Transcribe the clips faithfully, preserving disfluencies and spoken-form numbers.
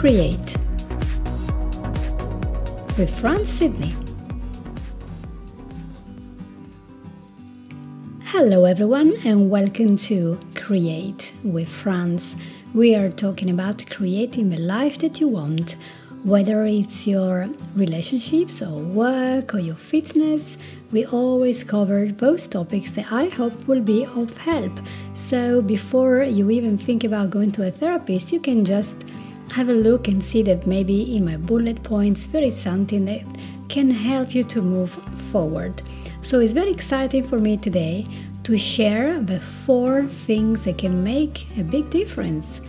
Create with Franz Sydney. Hello everyone and welcome to Create with Franz. We are talking about creating the life that you want, whether it's your relationships or work or your fitness. We always cover those topics that I hope will be of help. So before you even think about going to a therapist, you can just have a look and see that maybe in my bullet points there is something that can help you to move forward. So it's very exciting for me today to share the four things that can make a big difference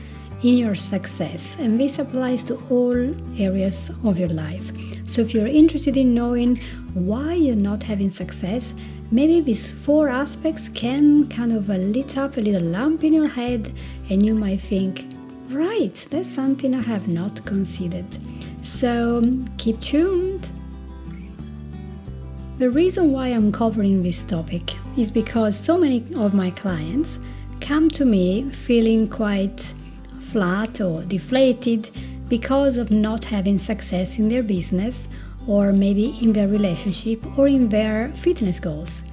in your success, and this applies to all areas of your life. So if you're interested in knowing why you're not having success, maybe these four aspects can kind of lit up a little lamp in your head and you might think, right, that's something I have not considered. So keep tuned. The reason why I'm covering this topic is because so many of my clients come to me feeling quite flat or deflated because of not having success in their business, or maybe in their relationship or in their fitness goals.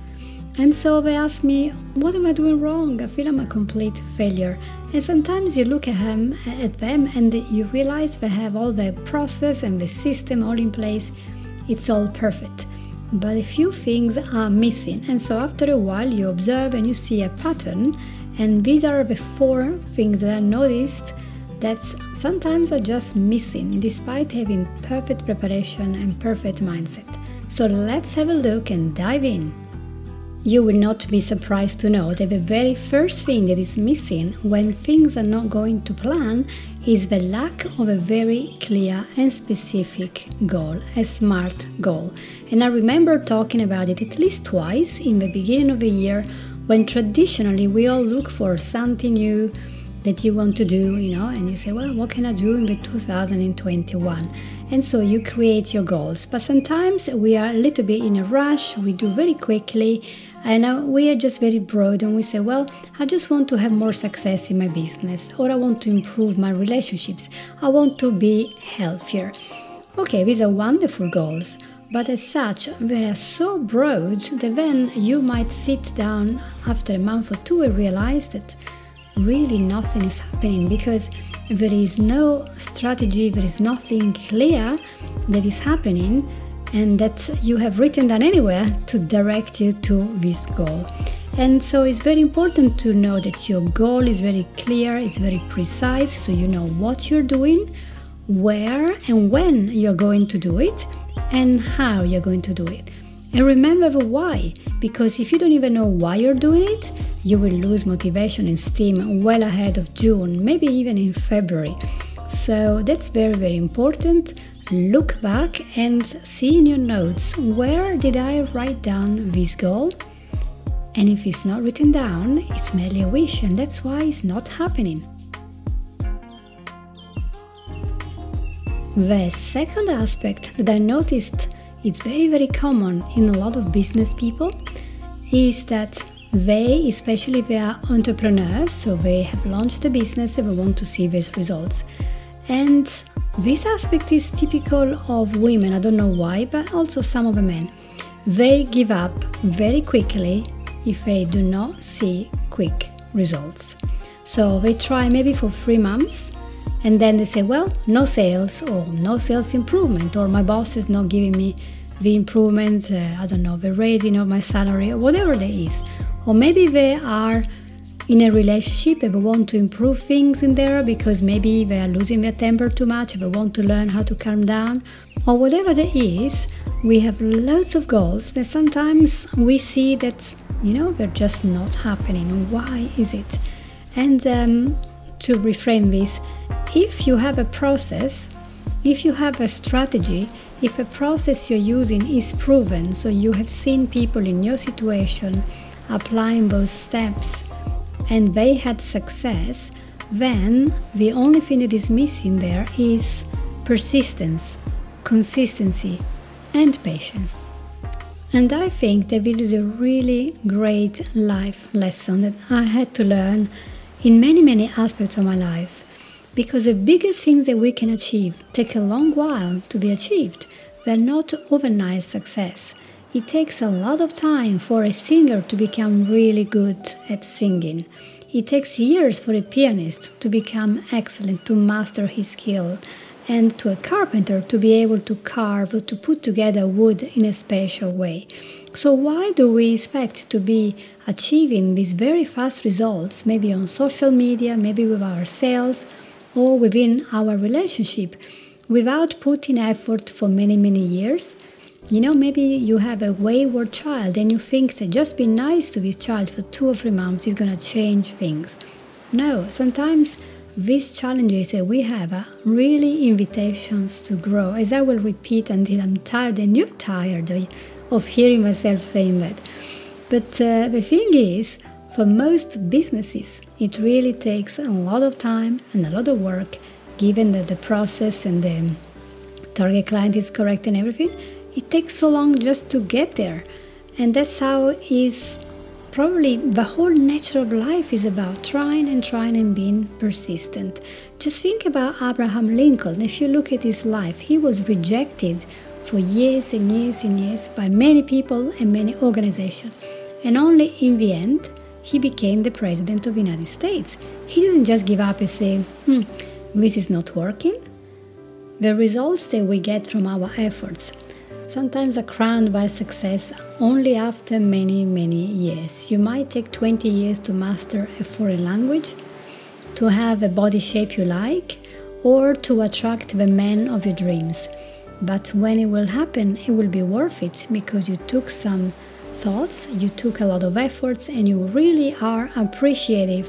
And so they ask me, what am I doing wrong? I feel I'm a complete failure. And sometimes you look at them, at them and you realize they have all the process and the system all in place. It's all perfect. But a few things are missing. And so after a while you observe and you see a pattern. And these are the four things that I noticed that sometimes are just missing, despite having perfect preparation and perfect mindset. So let's have a look and dive in. You will not be surprised to know that the very first thing that is missing when things are not going to plan is the lack of a very clear and specific goal, a SMART goal. And I remember talking about it at least twice in the beginning of the year, when traditionally we all look for something new that you want to do, you know, and you say, well, what can I do in the two thousand twenty-one? And so you create your goals. But sometimes we are a little bit in a rush, we do very quickly, and we are just very broad, and we say, well, I just want to have more success in my business, or I want to improve my relationships, I want to be healthier. Okay, these are wonderful goals, but as such, they are so broad that then you might sit down after a month or two and realize that really nothing is happening, because there is no strategy, there is nothing clear that is happening and that you have written down anywhere to direct you to this goal. And so it's very important to know that your goal is very clear, it's very precise, so you know what you're doing, where and when you're going to do it, and how you're going to do it. And remember the why, because if you don't even know why you're doing it, you will lose motivation and steam well ahead of June, maybe even in February. So that's very, very important. Look back and see in your notes, where did I write down this goal? And if it's not written down, it's merely a wish, and that's why it's not happening. The second aspect that I noticed it's very, very common in a lot of business people is that they, especially if they are entrepreneurs, so they have launched a business and they want to see these results. And this aspect is typical of women, I don't know why, but also some of the men. They give up very quickly if they do not see quick results. So they try maybe for three months and then they say, well, no sales, or no sales improvement, or my boss is not giving me the improvements, uh, I don't know, the raising of my salary, or whatever that is. Or maybe they are in a relationship and they want to improve things in there because maybe they are losing their temper too much and they want to learn how to calm down, or whatever that is. We have loads of goals that sometimes we see that, you know, they're just not happening. Why is it? And um, to reframe this, if you have a process, if you have a strategy, if a process you're using is proven, so you have seen people in your situation applying those steps and they had success, then the only thing that is missing there is persistence, consistency, and patience. And I think that this is a really great life lesson that I had to learn in many, many aspects of my life. because the biggest things that we can achieve take a long while to be achieved. They're not overnight success. It takes a lot of time for a singer to become really good at singing. It takes years for a pianist to become excellent, to master his skill, and to a carpenter to be able to carve or to put together wood in a special way. So why do we expect to be achieving these very fast results, maybe on social media, maybe with our sales, or within our relationship, without putting effort for many, many years? You know, maybe you have a wayward child and you think that just being nice to this child for two or three months is going to change things. No, sometimes these challenges that we have are really invitations to grow, as I will repeat until I'm tired and you're tired of hearing myself saying that. But uh, the thing is, for most businesses, it really takes a lot of time and a lot of work, given that the process and the target client is correct and everything. It takes so long just to get there, and that's how is probably the whole nature of life is about trying and trying and being persistent. Just think about Abraham Lincoln. If you look at his life, he was rejected for years and years and years by many people and many organizations, and only in the end he became the president of the United States. He didn't just give up and say, hmm, this is not working. The results that we get from our efforts sometimes are crowned by success only after many, many years. You might take twenty years to master a foreign language, to have a body shape you like, or to attract the man of your dreams. But when it will happen, it will be worth it, because you took some thoughts, you took a lot of efforts, and you really are appreciative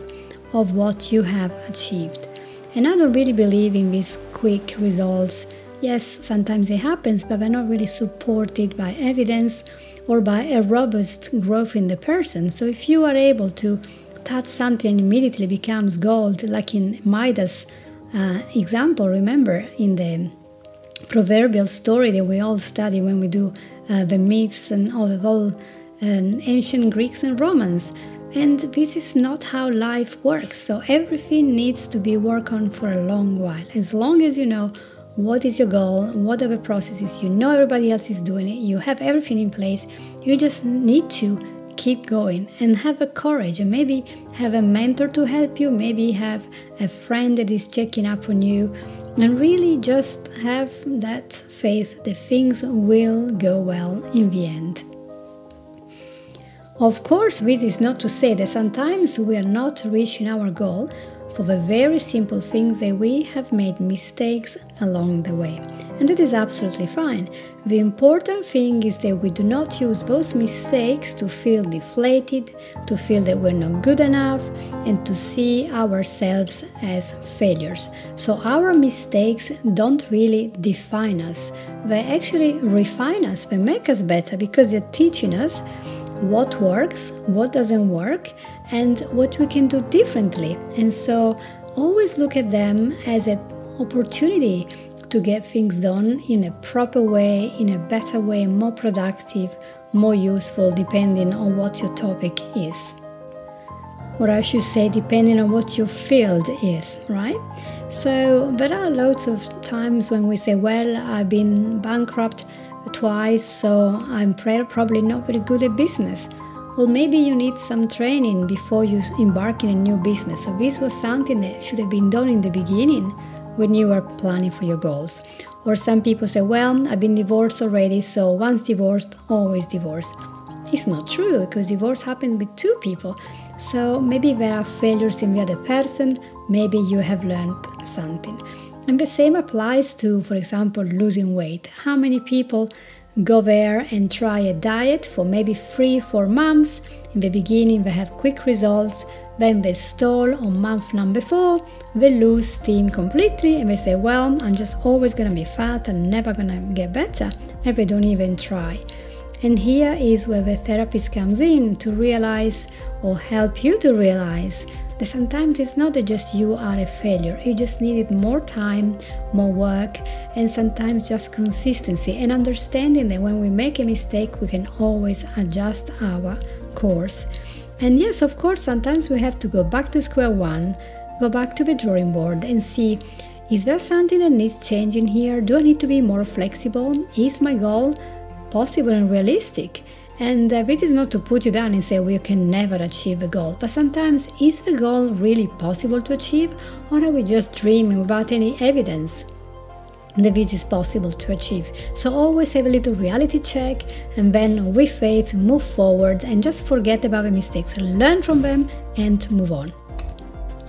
of what you have achieved. And I don't really believe in these quick results. Yes, sometimes it happens, but they're not really supported by evidence or by a robust growth in the person. So if you are able to touch something and immediately becomes gold, like in Midas uh, example, remember in the proverbial story that we all study when we do uh, the myths and all the all, um, ancient Greeks and Romans. And this is not how life works. So everything needs to be worked on for a long while, as long as you know what is your goal, what are the processes, you know everybody else is doing it, you have everything in place, you just need to keep going and have the courage, and maybe have a mentor to help you, maybe have a friend that is checking up on you, and really just have that faith that things will go well in the end. Of course, this is not to say that sometimes we are not reaching our goal, for the very simple things that we have made mistakes along the way. And that is absolutely fine. The important thing is that we do not use those mistakes to feel deflated, to feel that we're not good enough, and to see ourselves as failures. So our mistakes don't really define us. They actually refine us, they make us better, because they're teaching us what works, what doesn't work, and what we can do differently. And so always look at them as an opportunity to get things done in a proper way, in a better way, more productive, more useful, depending on what your topic is. Or I should say, depending on what your field is, right? So there are lots of times when we say, well, I've been bankrupt twice, so I'm probably not very good at business. Well, maybe you need some training before you embark in a new business. So this was something that should have been done in the beginning when you were planning for your goals. Or some people say, well, I've been divorced already, so once divorced, always divorced. It's not true, because divorce happens with two people. So maybe there are failures in the other person, maybe you have learned something. And the same applies to, for example, losing weight. How many people go there and try a diet for maybe three, four months? In the beginning, they have quick results. Then they stall on month number four. They lose steam completely, and they say, well, I'm just always going to be fat. I'm never going to get better. And they don't even try. And here is where the therapist comes in to realize, or help you to realize, that sometimes it's not that just you are a failure, you just needed more time, more work, and sometimes just consistency and understanding that when we make a mistake, we can always adjust our course. And yes, of course, sometimes we have to go back to square one, go back to the drawing board and see, is there something that needs changing here? Do I need to be more flexible? Is my goal possible and realistic? And uh, this is not to put you down and say, well, you can never achieve a goal, but sometimes is the goal really possible to achieve, or are we just dreaming without any evidence that this is possible to achieve? So always have a little reality check, and then with faith move forward and just forget about the mistakes, learn from them and move on.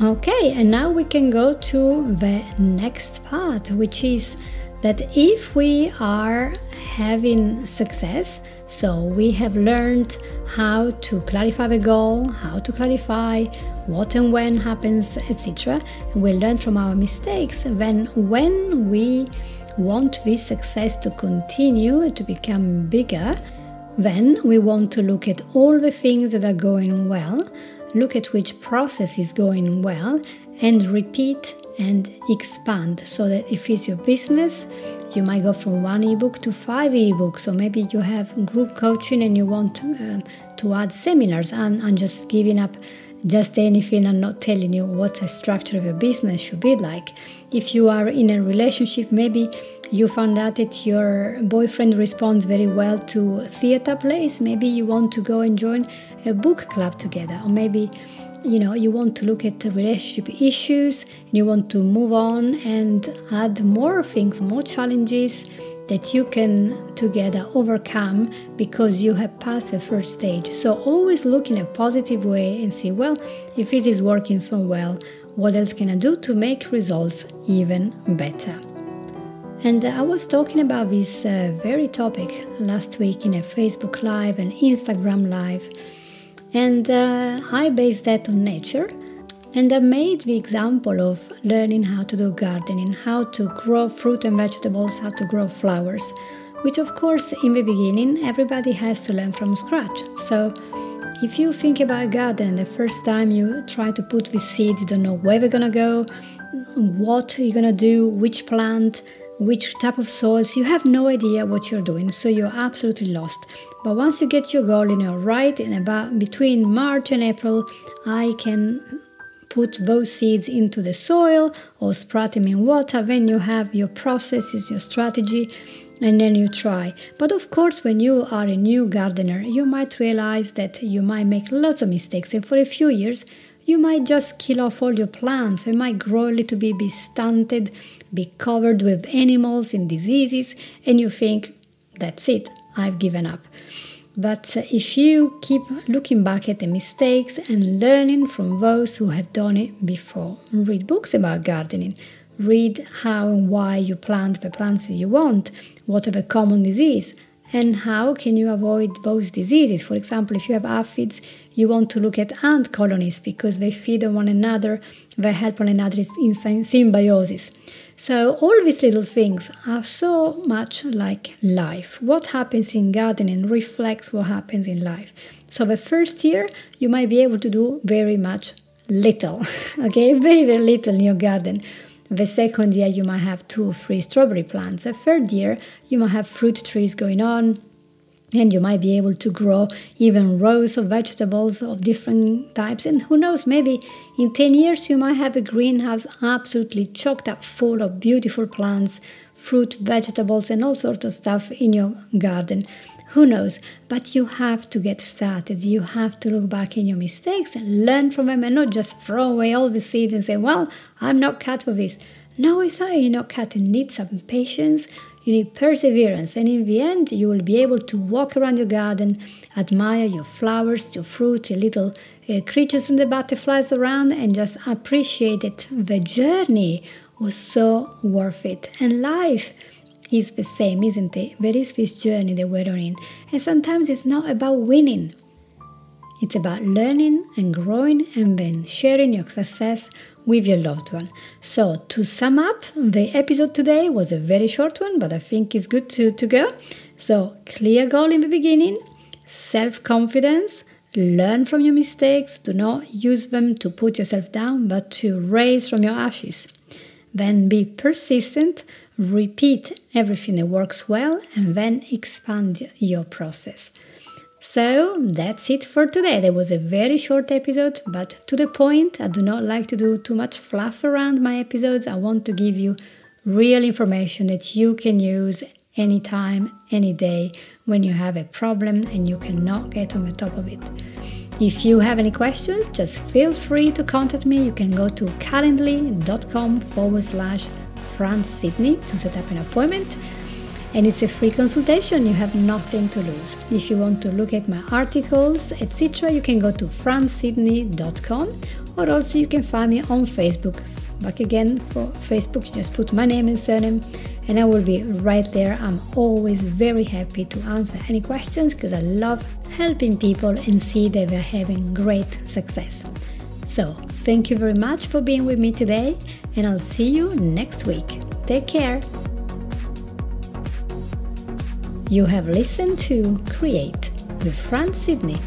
Okay, and now we can go to the next part, which is that if we are having success, so we have learned how to clarify the goal, how to clarify what and when happens, et cetera. We learn from our mistakes. Then when we want this success to continue, to become bigger, then we want to look at all the things that are going well, look at which process is going well, and repeat and expand, so that if it's your business, you might go from one ebook to five ebooks, or maybe you have group coaching and you want to, um, to add seminars. I'm, I'm just giving up just anything. I'm not telling you what a structure of your business should be like. If you are in a relationship, maybe you found out that your boyfriend responds very well to theater plays. Maybe you want to go and join a book club together, or maybe you know, you want to look at relationship issues and you want to move on and add more things, more challenges that you can together overcome because you have passed the first stage. So always look in a positive way and see, well, if it is working so well, what else can I do to make results even better? And I was talking about this uh, very topic last week in a Facebook Live and Instagram Live. And uh, I based that on nature, and I made the example of learning how to do gardening, how to grow fruit and vegetables, how to grow flowers, which of course in the beginning everybody has to learn from scratch. So if you think about a garden and the first time you try to put the seed, you don't know where they're gonna go, what you're gonna do, which plant, which type of soils, you have no idea what you're doing, so you're absolutely lost. But once you get your goal in your right, in about between March and April, I can put those seeds into the soil or sprout them in water. Then you have your processes, your strategy, and then you try. But of course, when you are a new gardener, you might realize that you might make lots of mistakes, and for a few years you might just kill off all your plants. They might grow a little bit, be stunted, be covered with animals and diseases, and you think, that's it, I've given up. But if you keep looking back at the mistakes and learning from those who have done it before, read books about gardening, read how and why you plant the plants that you want, what are the common diseases, and how can you avoid those diseases. For example, if you have aphids, you want to look at ant colonies, because they feed on one another, they help one another in symbiosis. So all these little things are so much like life. What happens in gardening reflects what happens in life. So the first year, you might be able to do very much little, okay? Very, very little in your garden. The second year, you might have two or three strawberry plants. The third year, you might have fruit trees going on, and you might be able to grow even rows of vegetables of different types. And who knows, maybe in ten years you might have a greenhouse absolutely choked up full of beautiful plants, fruit, vegetables, and all sorts of stuff in your garden. Who knows? But you have to get started. You have to look back in your mistakes and learn from them, and not just throw away all the seeds and say, well, I'm not cut for this. No, it's not, you're not cut. You need some patience. You need perseverance, and in the end you will be able to walk around your garden, admire your flowers, your fruit, your little uh, creatures and the butterflies around, and just appreciate that the journey was so worth it. And life is the same, isn't it? There is this journey that we're on in, and sometimes it's not about winning. It's about learning and growing, and then sharing your success with your loved one. So to sum up, the episode today was a very short one, but I think it's good to, to go. So clear goal in the beginning, self-confidence, learn from your mistakes, do not use them to put yourself down, but to raise from your ashes. Then be persistent, repeat everything that works well, and then expand your process. So that's it for today. That was a very short episode, but to the point. I do not like to do too much fluff around my episodes. I want to give you real information that you can use anytime, any day, when you have a problem and you cannot get on the top of it. If you have any questions, just feel free to contact me. You can go to calendly.com forward slash Franz Sydney to set up an appointment. And it's a free consultation, you have nothing to lose. If you want to look at my articles, et cetera, you can go to franz sydney dot com, or also you can find me on Facebook. Back again, for Facebook, just put my name and surname, and I will be right there. I'm always very happy to answer any questions, because I love helping people and see that they're having great success. So, thank you very much for being with me today, and I'll see you next week. Take care! You have listened to Create with Franz Sydney.